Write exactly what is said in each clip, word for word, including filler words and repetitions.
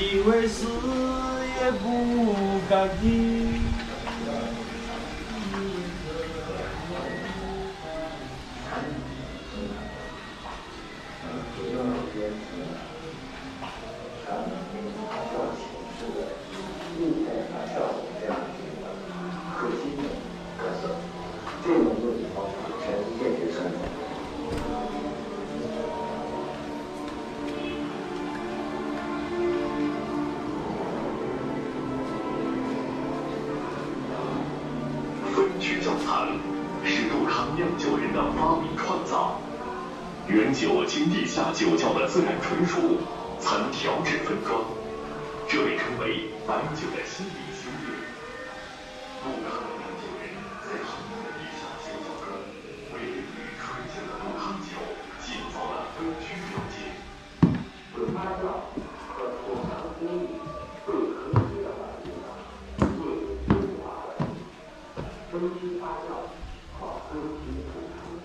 以为死也不敢听。酒经地下酒窖的自然纯熟，才能调制分装，这被称为白酒的心理修炼。不甘的酿酒人在他们的地下酒窖中，为孕育纯净的杜康酒建造了分区条件。杜康酒和杜康精米对合适的环境下进行分区发酵，分区发酵靠分区储存。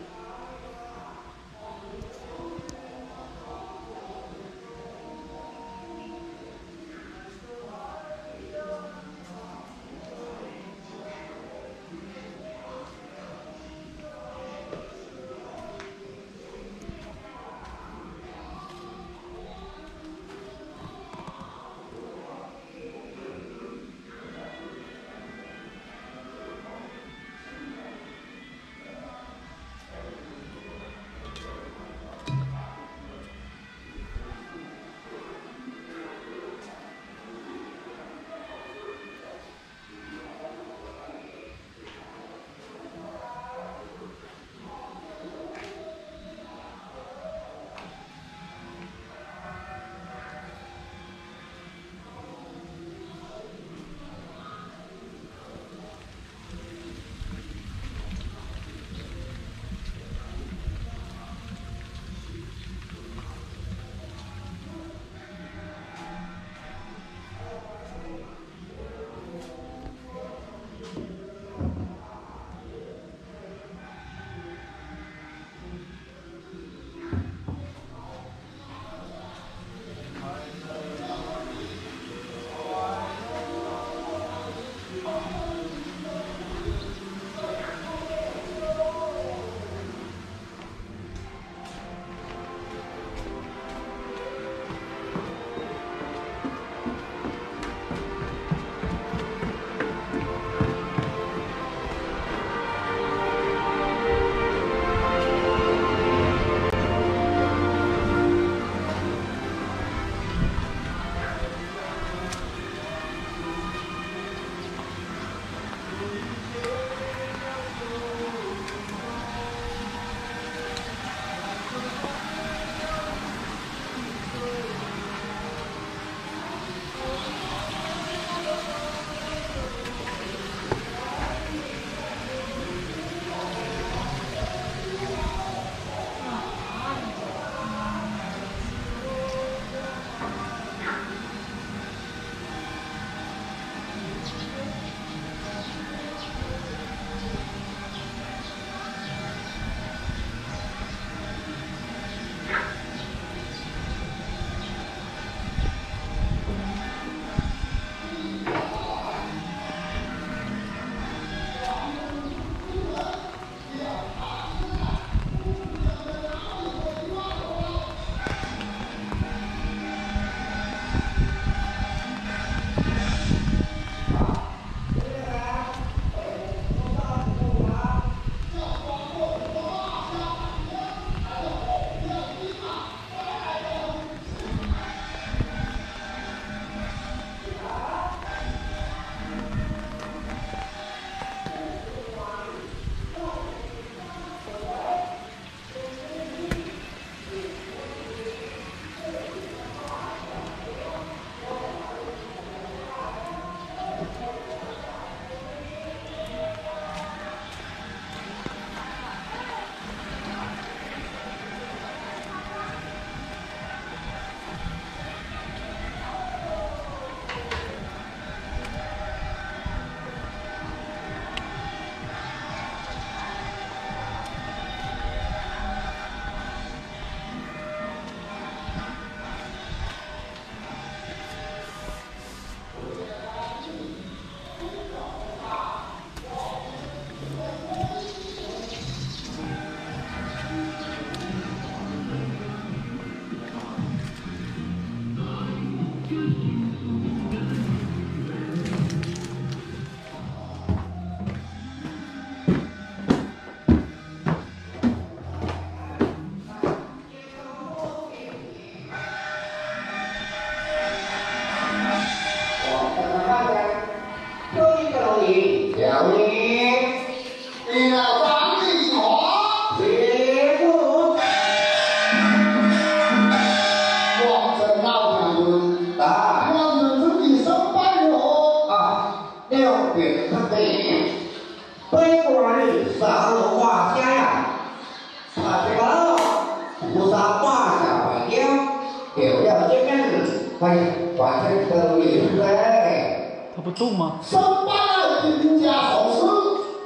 菩萨能化天呀，啊，这个菩萨化下百天，有要真正可以把这个理出来。他不动吗？三八兵家好诗，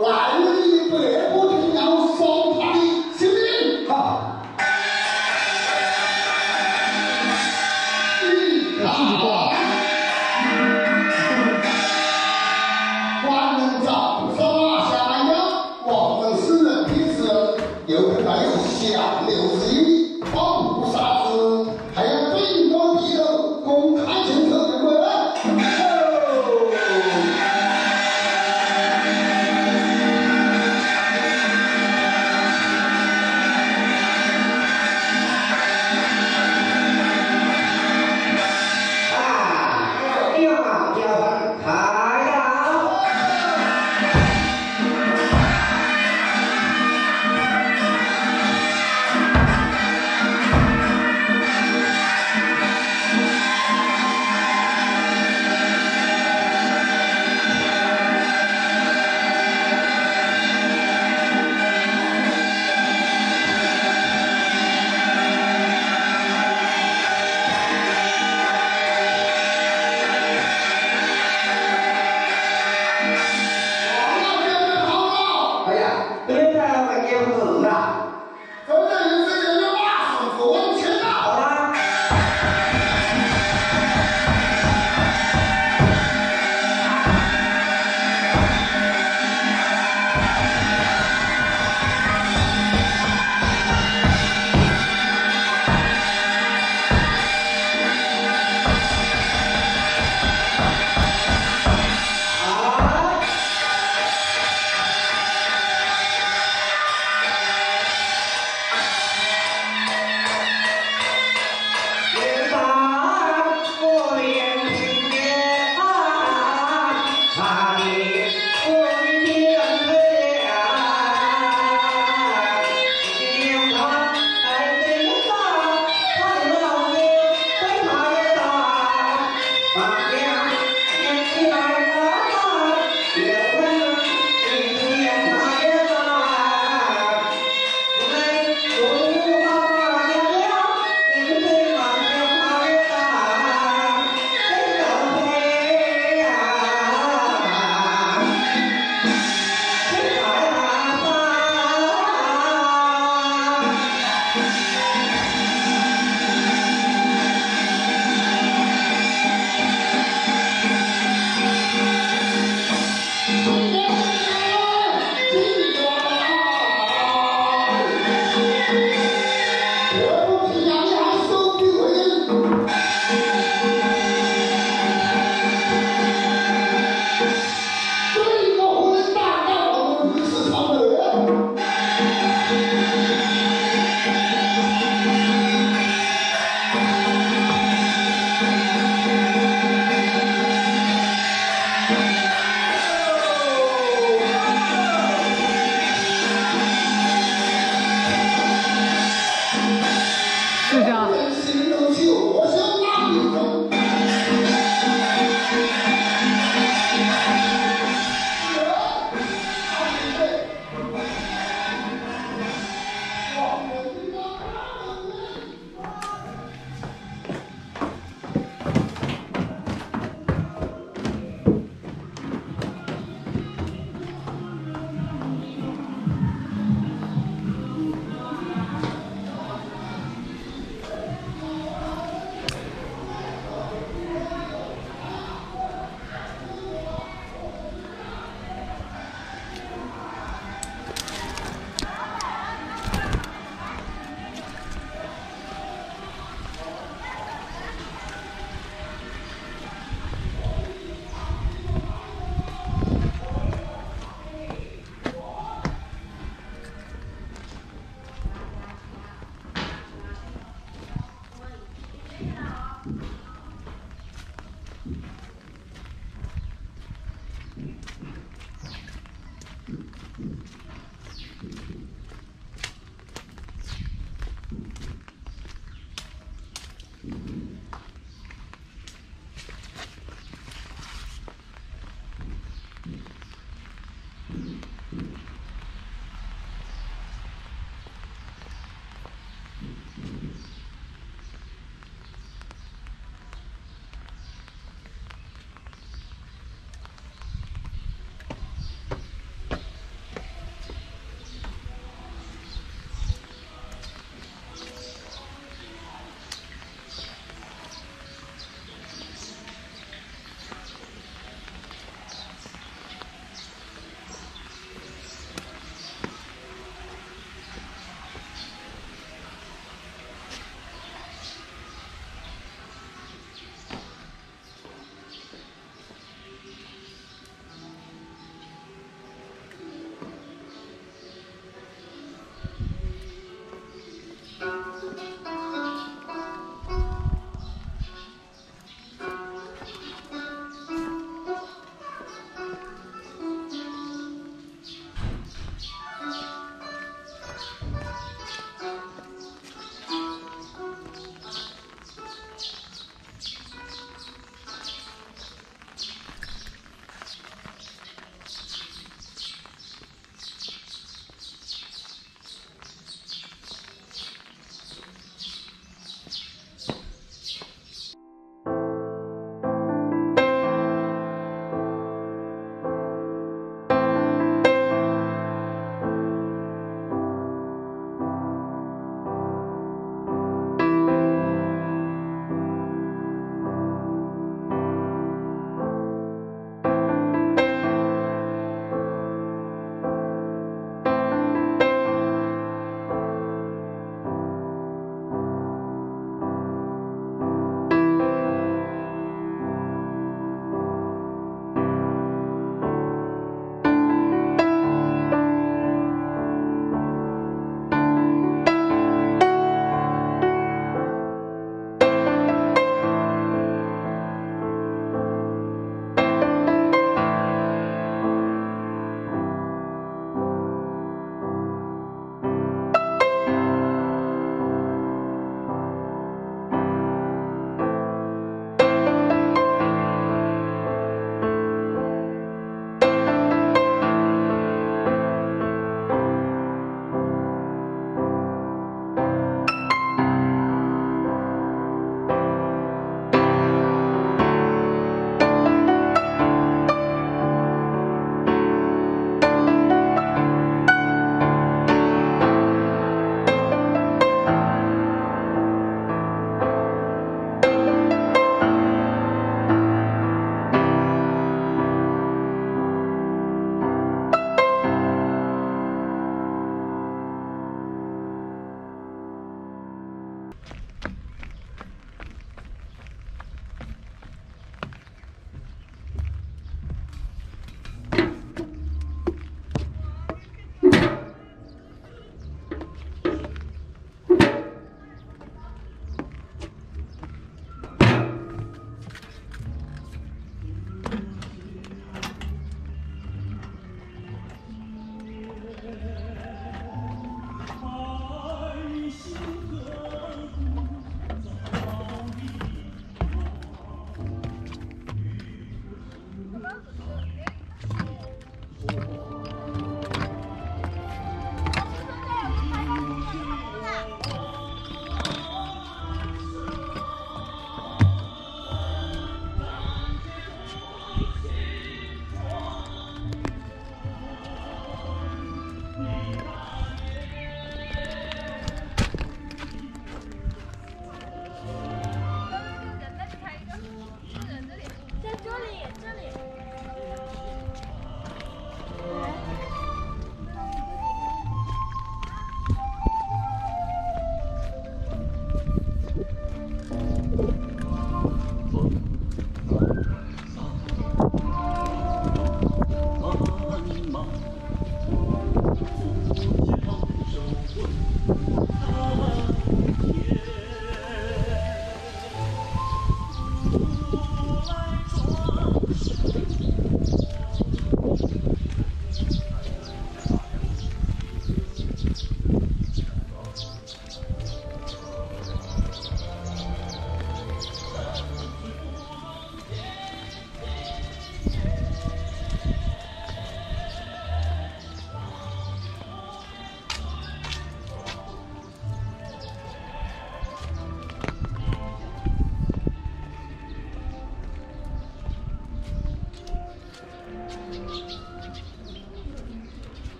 来历北国平阳双塔里，行兵。好。我自己挂。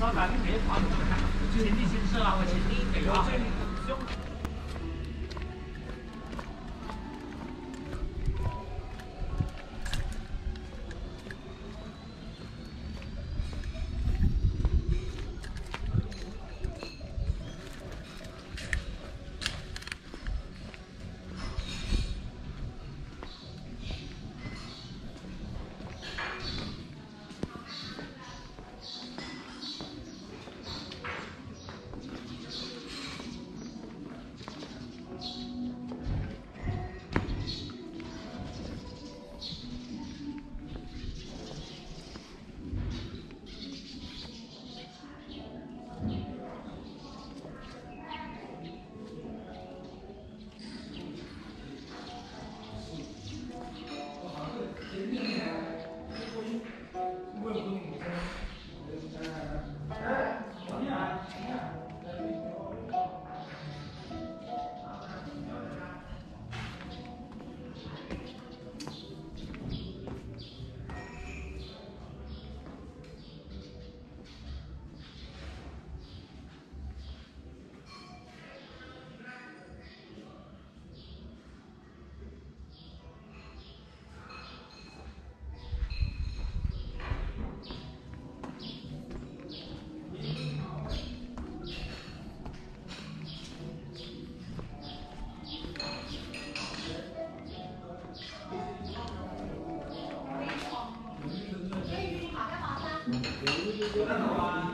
老板，你别管我，前提先吃啊，我前提给啊。Thank you.